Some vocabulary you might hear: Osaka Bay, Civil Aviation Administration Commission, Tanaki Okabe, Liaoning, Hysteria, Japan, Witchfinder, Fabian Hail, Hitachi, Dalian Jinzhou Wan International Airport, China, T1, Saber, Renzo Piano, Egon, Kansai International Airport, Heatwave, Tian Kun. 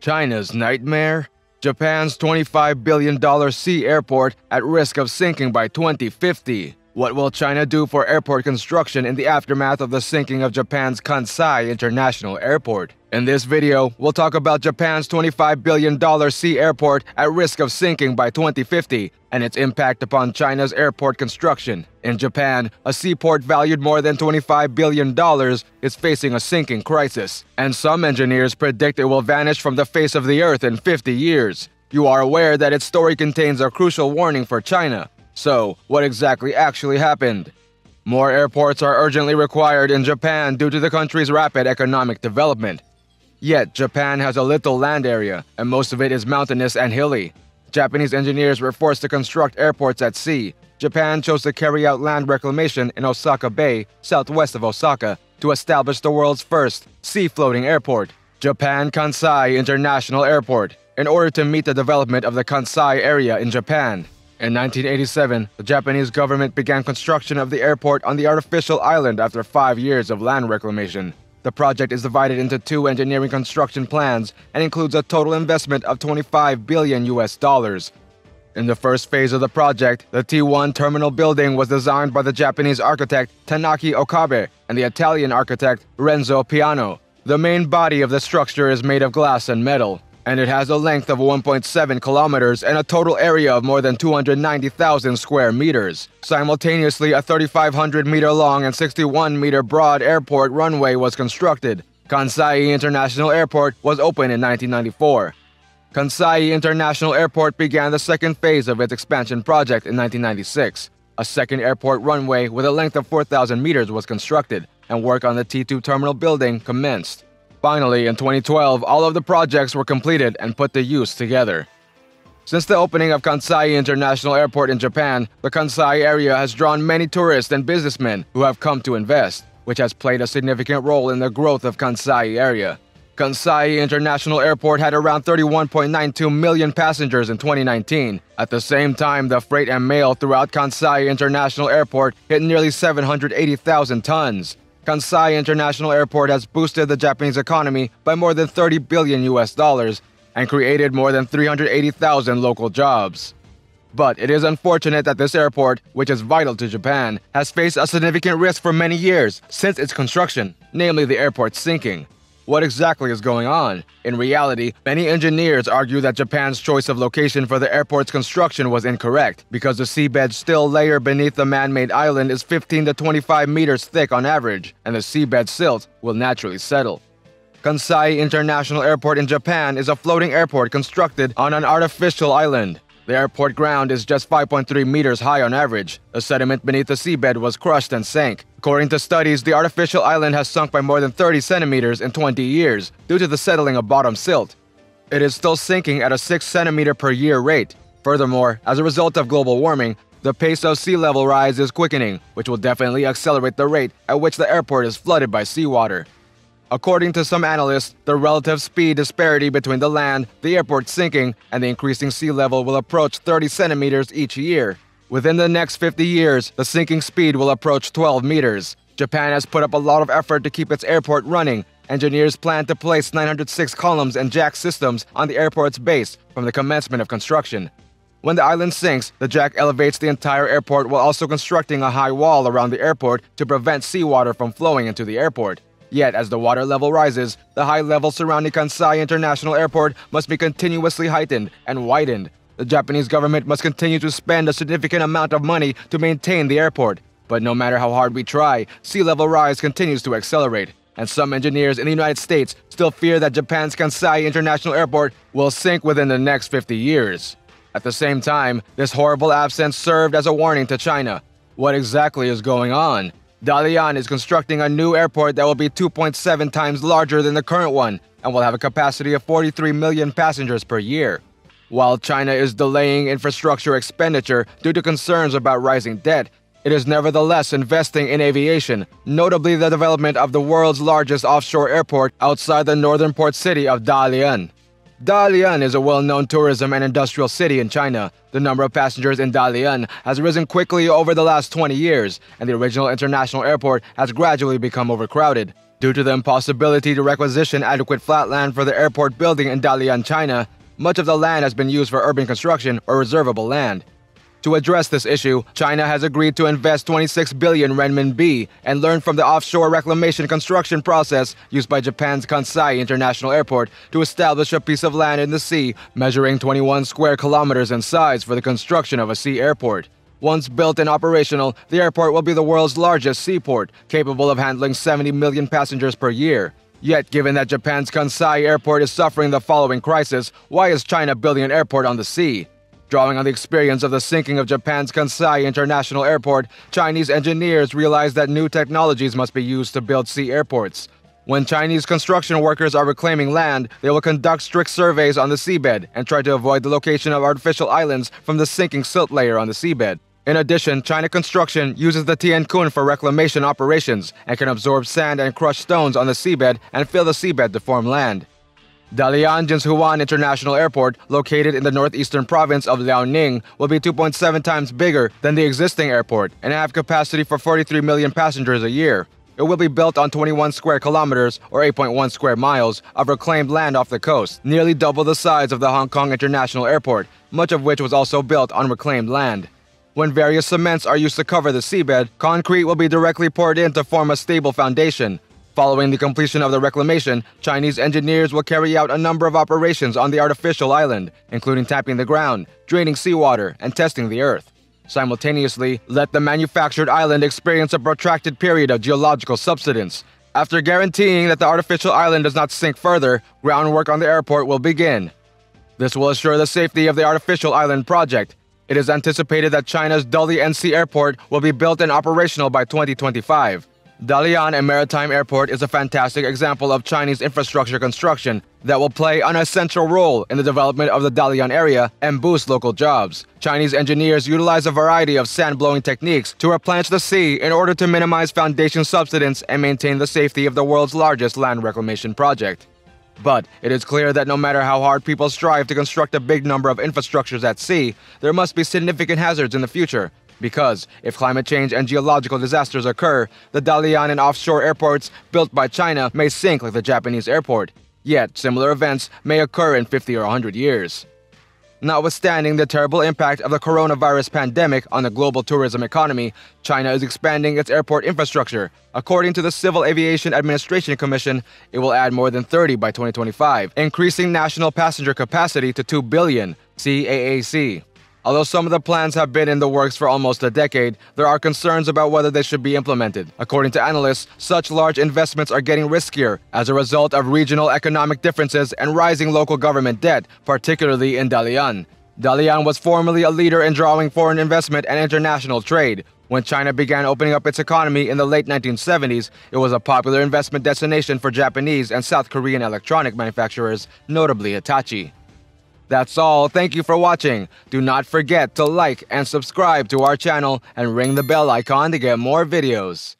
China's nightmare? Japan's $25 billion sea airport at risk of sinking by 2050. What will China do for airport construction in the aftermath of the sinking of Japan's Kansai International Airport? In this video, we'll talk about Japan's $25 billion sea airport at risk of sinking by 2050 and its impact upon China's airport construction. In Japan, a seaport valued more than $25 billion is facing a sinking crisis, and some engineers predict it will vanish from the face of the earth in 50 years. You are aware that its story contains a crucial warning for China. So, what exactly actually happened? More airports are urgently required in Japan due to the country's rapid economic development. Yet, Japan has a little land area, and most of it is mountainous and hilly. Japanese engineers were forced to construct airports at sea. Japan chose to carry out land reclamation in Osaka Bay, southwest of Osaka, to establish the world's first sea-floating airport, Japan Kansai International Airport, in order to meet the development of the Kansai area in Japan. In 1987, the Japanese government began construction of the airport on the artificial island after 5 years of land reclamation. The project is divided into two engineering construction plans and includes a total investment of $25 billion. In the first phase of the project, the T1 terminal building was designed by the Japanese architect Tanaki Okabe and the Italian architect Renzo Piano. The main body of the structure is made of glass and metal, and it has a length of 1.7 kilometers and a total area of more than 290,000 square meters. Simultaneously, a 3,500-meter long and 61-meter broad airport runway was constructed. Kansai International Airport was opened in 1994. Kansai International Airport began the second phase of its expansion project in 1996. A second airport runway with a length of 4,000 meters was constructed, and work on the T2 terminal building commenced. Finally, in 2012, all of the projects were completed and put to use together. Since the opening of Kansai International Airport in Japan, the Kansai area has drawn many tourists and businessmen who have come to invest, which has played a significant role in the growth of Kansai area. Kansai International Airport had around 31.92 million passengers in 2019. At the same time, the freight and mail throughout Kansai International Airport hit nearly 780,000 tons. Kansai International Airport has boosted the Japanese economy by more than $30 billion and created more than 380,000 local jobs. But it is unfortunate that this airport, which is vital to Japan, has faced a significant risk for many years since its construction, namely the airport sinking. What exactly is going on? In reality, many engineers argue that Japan's choice of location for the airport's construction was incorrect, because the seabed still layer beneath the man-made island is 15 to 25 meters thick on average, and the seabed silt will naturally settle. Kansai International Airport in Japan is a floating airport constructed on an artificial island. The airport ground is just 5.3 meters high on average. The sediment beneath the seabed was crushed and sank. According to studies, the artificial island has sunk by more than 30 centimeters in 20 years due to the settling of bottom silt. It is still sinking at a 6 centimeter per year rate. Furthermore, as a result of global warming, the pace of sea level rise is quickening, which will definitely accelerate the rate at which the airport is flooded by seawater. According to some analysts, the relative speed disparity between the land, the airport sinking, and the increasing sea level will approach 30 centimeters each year. Within the next 50 years, the sinking speed will approach 12 meters. Japan has put up a lot of effort to keep its airport running. Engineers plan to place 906 columns and jack systems on the airport's base from the commencement of construction. When the island sinks, the jack elevates the entire airport while also constructing a high wall around the airport to prevent seawater from flowing into the airport. Yet, as the water level rises, the high level surrounding Kansai International Airport must be continuously heightened and widened. The Japanese government must continue to spend a significant amount of money to maintain the airport. But no matter how hard we try, sea level rise continues to accelerate, and some engineers in the United States still fear that Japan's Kansai International Airport will sink within the next 50 years. At the same time, this horrible absence served as a warning to China. What exactly is going on? Dalian is constructing a new airport that will be 2.7 times larger than the current one and will have a capacity of 43 million passengers per year. While China is delaying infrastructure expenditure due to concerns about rising debt, it is nevertheless investing in aviation, notably the development of the world's largest offshore airport outside the northern port city of Dalian. Dalian is a well-known tourism and industrial city in China. The number of passengers in Dalian has risen quickly over the last 20 years, and the original international airport has gradually become overcrowded. Due to the impossibility to requisition adequate flat land for the airport building in Dalian, China, much of the land has been used for urban construction or reservable land. To address this issue, China has agreed to invest 26 billion renminbi and learn from the offshore reclamation construction process used by Japan's Kansai International Airport to establish a piece of land in the sea measuring 21 square kilometers in size for the construction of a sea airport. Once built and operational, the airport will be the world's largest seaport, capable of handling 70 million passengers per year. Yet, given that Japan's Kansai Airport is suffering the following crisis, why is China building an airport on the sea? Drawing on the experience of the sinking of Japan's Kansai International Airport, Chinese engineers realized that new technologies must be used to build sea airports. When Chinese construction workers are reclaiming land, they will conduct strict surveys on the seabed and try to avoid the location of artificial islands from the sinking silt layer on the seabed. In addition, China Construction uses the Tian Kun for reclamation operations and can absorb sand and crushed stones on the seabed and fill the seabed to form land. Dalian Jinzhou Wan International Airport, located in the northeastern province of Liaoning, will be 2.7 times bigger than the existing airport and have capacity for 43 million passengers a year. It will be built on 21 square kilometers, or 8.1 square miles, of reclaimed land off the coast, nearly double the size of the Hong Kong International Airport, much of which was also built on reclaimed land. When various cements are used to cover the seabed, concrete will be directly poured in to form a stable foundation. Following the completion of the reclamation, Chinese engineers will carry out a number of operations on the artificial island, including tapping the ground, draining seawater, and testing the earth. Simultaneously, let the manufactured island experience a protracted period of geological subsidence. After guaranteeing that the artificial island does not sink further, groundwork on the airport will begin. This will assure the safety of the artificial island project. It is anticipated that China's Dalian Sea Airport will be built and operational by 2025. Dalian and Maritime Airport is a fantastic example of Chinese infrastructure construction that will play an essential role in the development of the Dalian area and boost local jobs. Chinese engineers utilize a variety of sand-blowing techniques to replenish the sea in order to minimize foundation subsidence and maintain the safety of the world's largest land reclamation project. But it is clear that no matter how hard people strive to construct a big number of infrastructures at sea, there must be significant hazards in the future. Because if climate change and geological disasters occur, the Dalian and offshore airports built by China may sink like the Japanese airport. Yet, similar events may occur in 50 or 100 years. Notwithstanding the terrible impact of the coronavirus pandemic on the global tourism economy, China is expanding its airport infrastructure. According to the Civil Aviation Administration Commission, it will add more than 30 by 2025, increasing national passenger capacity to 2 billion, CAAC. Although some of the plans have been in the works for almost a decade, there are concerns about whether they should be implemented. According to analysts, such large investments are getting riskier as a result of regional economic differences and rising local government debt, particularly in Dalian. Dalian was formerly a leader in drawing foreign investment and international trade. When China began opening up its economy in the late 1970s, it was a popular investment destination for Japanese and South Korean electronic manufacturers, notably Hitachi. That's all. Thank you for watching. Do not forget to like and subscribe to our channel and ring the bell icon to get more videos.